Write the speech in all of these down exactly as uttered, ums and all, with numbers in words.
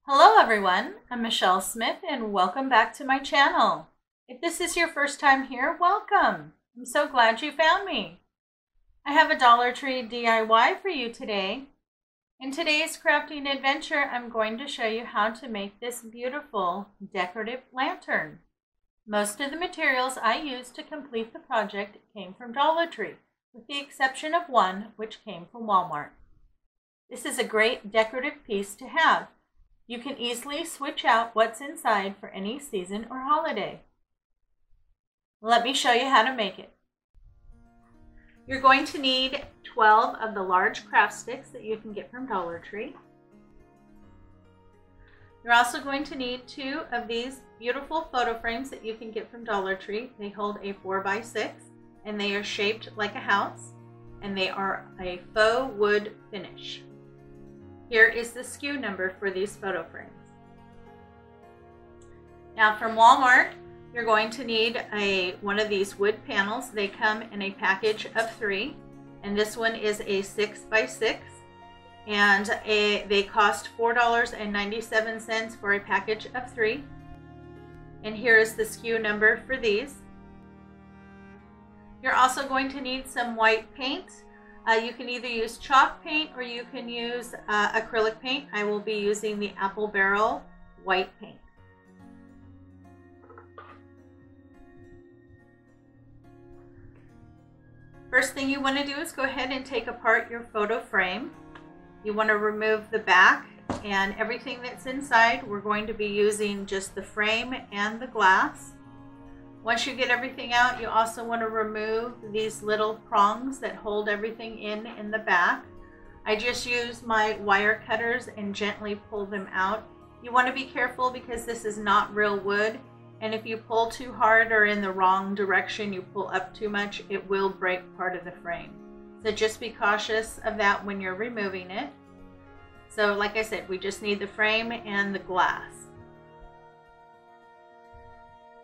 Hello everyone, I'm Michelle Smith and welcome back to my channel. If this is your first time here, welcome. I'm so glad you found me. I have a Dollar Tree D I Y for you today. In today's crafting adventure, I'm going to show you how to make this beautiful decorative lantern. Most of the materials I used to complete the project came from Dollar Tree, with the exception of one, which came from Walmart. This is a great decorative piece to have. You can easily switch out what's inside for any season or holiday. Let me show you how to make it. You're going to need twelve of the large craft sticks that you can get from Dollar Tree. You're also going to need two of these beautiful photo frames that you can get from Dollar Tree. They hold a four by six and they are shaped like a house and they are a faux wood finish. Here is the S K U number for these photo frames. Now from Walmart, you're going to need a one of these wood panels. They come in a package of three, and this one is a six by six, and a, they cost four dollars and ninety-seven cents for a package of three. And here is the S K U number for these. You're also going to need some white paint. Uh, you can either use chalk paint or you can use uh, acrylic paint. I will be using the Apple Barrel white paint. First thing you want to do is go ahead and take apart your photo frame. You want to remove the back and everything that's inside. We're going to be using just the frame and the glass. Once you get everything out, you also want to remove these little prongs that hold everything in in the back. I just use my wire cutters and gently pull them out. You want to be careful because this is not real wood, and if you pull too hard or in the wrong direction, you pull up too much, it will break part of the frame. So just be cautious of that when you're removing it. So like I said, we just need the frame and the glass.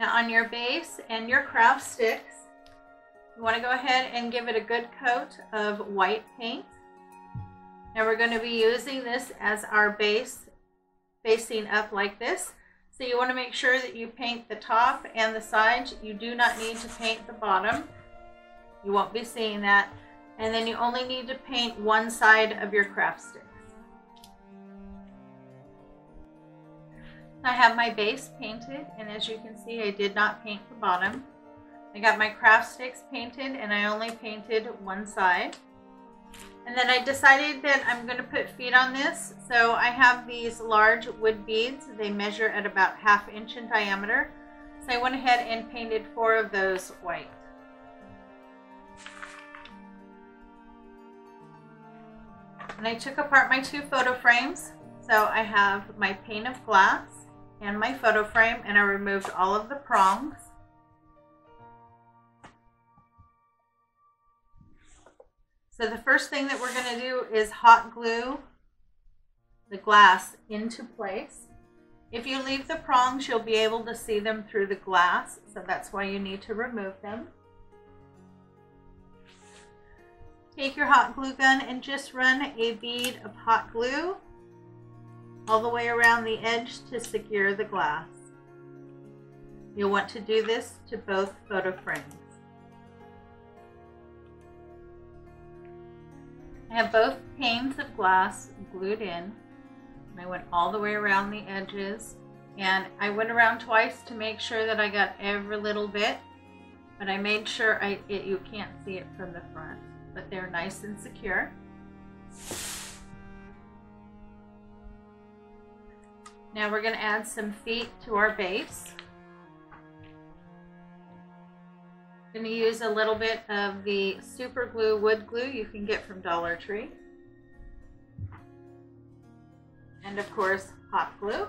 Now on your base and your craft sticks, you want to go ahead and give it a good coat of white paint. Now we're going to be using this as our base, facing up like this. So you want to make sure that you paint the top and the sides. You do not need to paint the bottom. You won't be seeing that. And then you only need to paint one side of your craft stick. I have my base painted, and as you can see, I did not paint the bottom. I got my craft sticks painted, and I only painted one side. And then I decided that I'm going to put feet on this, so I have these large wood beads. They measure at about half inch in diameter, so I went ahead and painted four of those white. And I took apart my two photo frames, so I have my pane of glass and my photo frame, and I removed all of the prongs. So the first thing that we're going to do is hot glue the glass into place. If you leave the prongs, you'll be able to see them through the glass, so that's why you need to remove them. Take your hot glue gun and just run a bead of hot glue all the way around the edge to secure the glass. You'll want to do this to both photo frames. I have both panes of glass glued in, and I went all the way around the edges, and I went around twice to make sure that I got every little bit, but I made sure I, it, you can't see it from the front, but they're nice and secure. Now we're going to add some feet to our base. I'm going to use a little bit of the super glue, wood glue you can get from Dollar Tree. And of course, hot glue.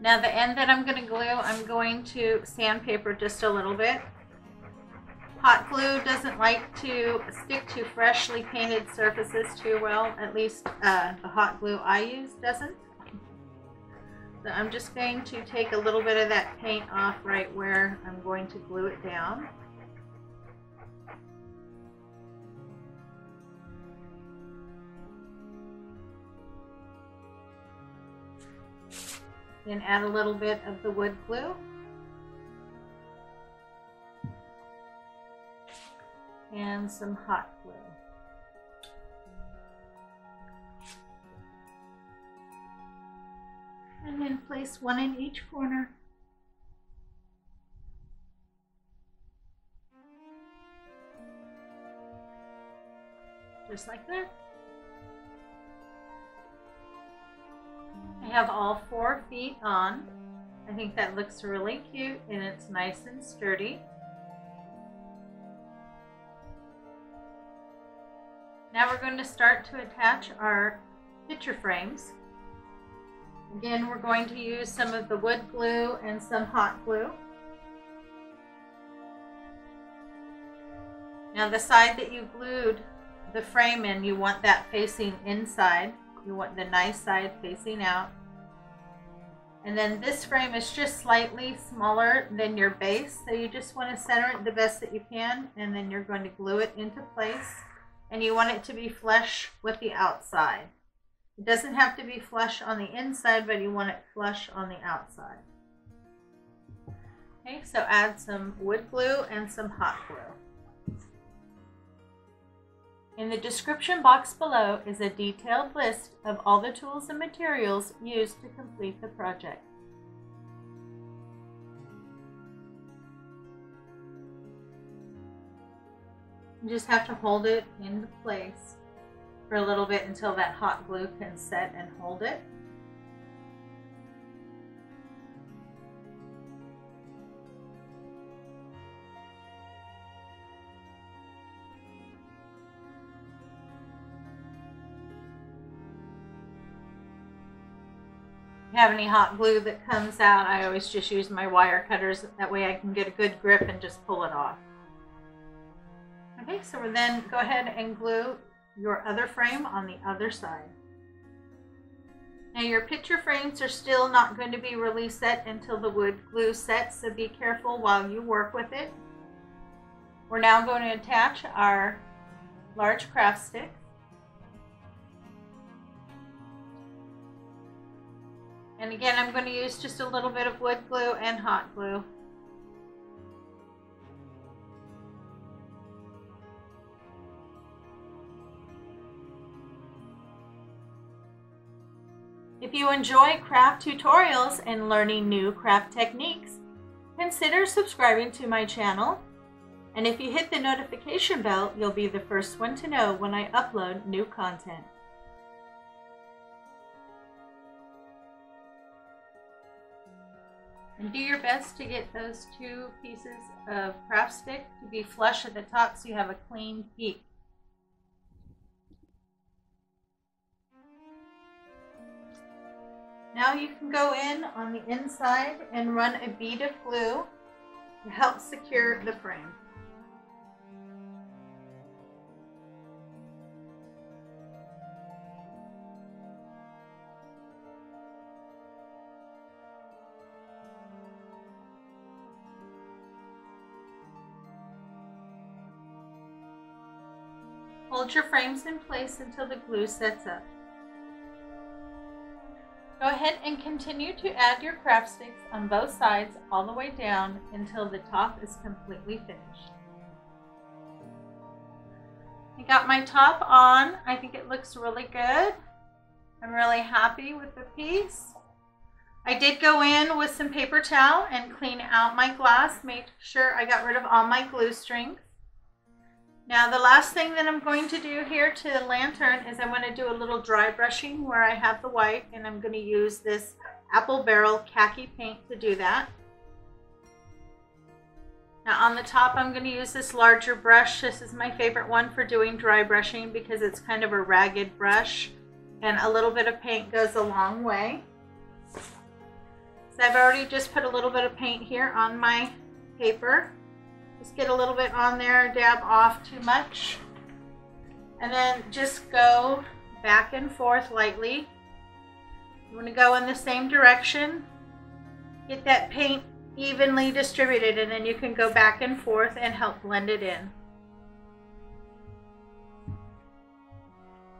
Now the end that I'm going to glue, I'm going to sandpaper just a little bit. Hot glue doesn't like to stick to freshly painted surfaces too well. At least uh, the hot glue I use doesn't. So I'm just going to take a little bit of that paint off right where I'm going to glue it down. Then add a little bit of the wood glue. And some hot glue. And then place one in each corner. Just like that. I have all four feet on. I think that looks really cute and it's nice and sturdy. Now we're going to start to attach our picture frames. Again, we're going to use some of the wood glue and some hot glue. Now the side that you glued the frame in, you want that facing inside. You want the nice side facing out. And then this frame is just slightly smaller than your base, so you just want to center it the best that you can, and then you're going to glue it into place. And you want it to be flush with the outside. It doesn't have to be flush on the inside, but you want it flush on the outside. Okay, so add some wood glue and some hot glue. In the description box below is a detailed list of all the tools and materials used to complete the project. You just have to hold it in place for a little bit until that hot glue can set and hold it. If you have any hot glue that comes out, I always just use my wire cutters. That way I can get a good grip and just pull it off. Okay, so we'll then go ahead and glue your other frame on the other side. Now your picture frames are still not going to be really set until the wood glue sets, so be careful while you work with it. We're now going to attach our large craft stick. And again, I'm going to use just a little bit of wood glue and hot glue. If you enjoy craft tutorials and learning new craft techniques, consider subscribing to my channel. And if you hit the notification bell, you'll be the first one to know when I upload new content. And do your best to get those two pieces of craft stick to be flush at the top so you have a clean peak. Now you can go in on the inside and run a bead of glue to help secure the frame. Hold your frames in place until the glue sets up. Go ahead and continue to add your craft sticks on both sides all the way down until the top is completely finished. I got my top on. I think it looks really good. I'm really happy with the piece. I did go in with some paper towel and clean out my glass, make sure I got rid of all my glue strings. Now the last thing that I'm going to do here to the lantern is I want to do a little dry brushing where I have the white, and I'm going to use this Apple Barrel khaki paint to do that. Now on the top I'm going to use this larger brush. This is my favorite one for doing dry brushing because it's kind of a ragged brush and a little bit of paint goes a long way. So I've already just put a little bit of paint here on my paper. Just get a little bit on there, dab off too much. And then just go back and forth lightly. You want to go in the same direction. Get that paint evenly distributed, and then you can go back and forth and help blend it in.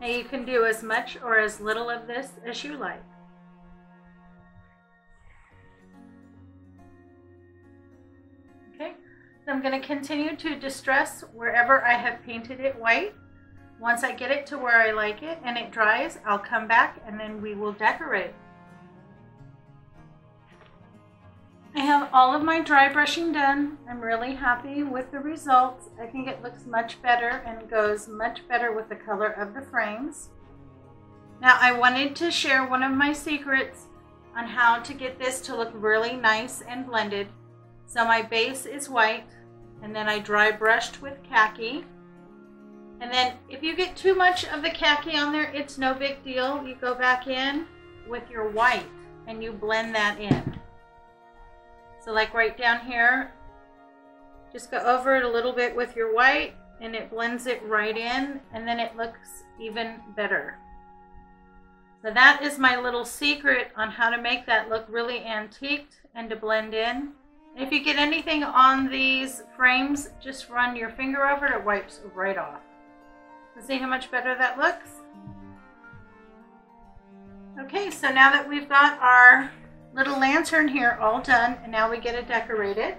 Now you can do as much or as little of this as you like. Okay, so I'm going to continue to distress wherever I have painted it white. Once I get it to where I like it and it dries, I'll come back and then we will decorate. I have all of my dry brushing done. I'm really happy with the results. I think it looks much better and goes much better with the color of the frames. Now I wanted to share one of my secrets on how to get this to look really nice and blended. So my base is white, and then I dry brushed with khaki. And then if you get too much of the khaki on there, it's no big deal. You go back in with your white and you blend that in. So like right down here, just go over it a little bit with your white and it blends it right in, and then it looks even better. So that is my little secret on how to make that look really antiqued and to blend in. And if you get anything on these frames, just run your finger over it, it wipes right off. So see how much better that looks? Okay, so now that we've got our little lantern here all done, and now we get it decorated.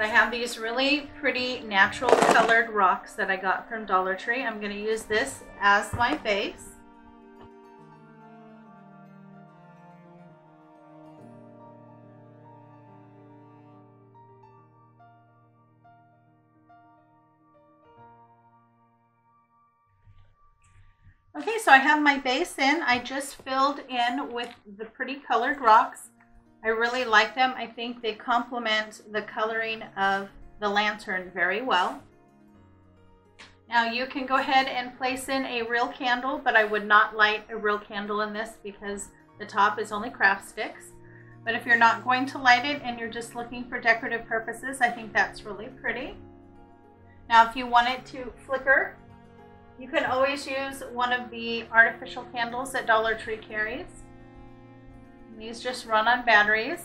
I have these really pretty natural colored rocks that I got from Dollar Tree. I'm going to use this as my base. Okay, so I have my base in. I just filled in with the pretty colored rocks. I really like them. I think they complement the coloring of the lantern very well. Now you can go ahead and place in a real candle, but I would not light a real candle in this because the top is only craft sticks. But if you're not going to light it and you're just looking for decorative purposes, I think that's really pretty. Now if you want it to flicker, you can always use one of the artificial candles that Dollar Tree carries. These just run on batteries.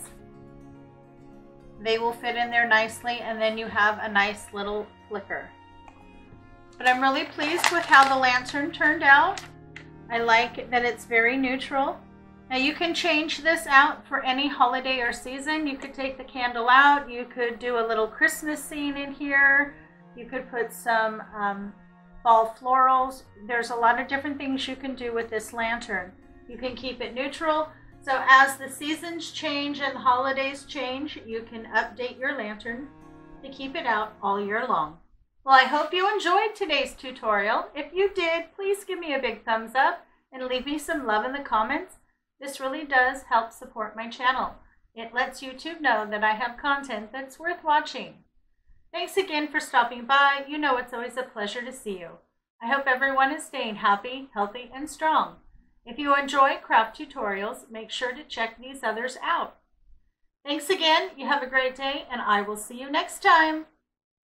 They will fit in there nicely, and then you have a nice little flicker. But I'm really pleased with how the lantern turned out. I like that it's very neutral. Now you can change this out for any holiday or season. You could take the candle out. You could do a little Christmas scene in here. You could put some um, fall florals. There's a lot of different things you can do with this lantern. You can keep it neutral. So as the seasons change and the holidays change, you can update your lantern to keep it out all year long. Well, I hope you enjoyed today's tutorial. If you did, please give me a big thumbs up and leave me some love in the comments. This really does help support my channel. It lets YouTube know that I have content that's worth watching. Thanks again for stopping by. You know it's always a pleasure to see you. I hope everyone is staying happy, healthy, and strong. If you enjoy craft tutorials, make sure to check these others out. Thanks again, you have a great day, and I will see you next time.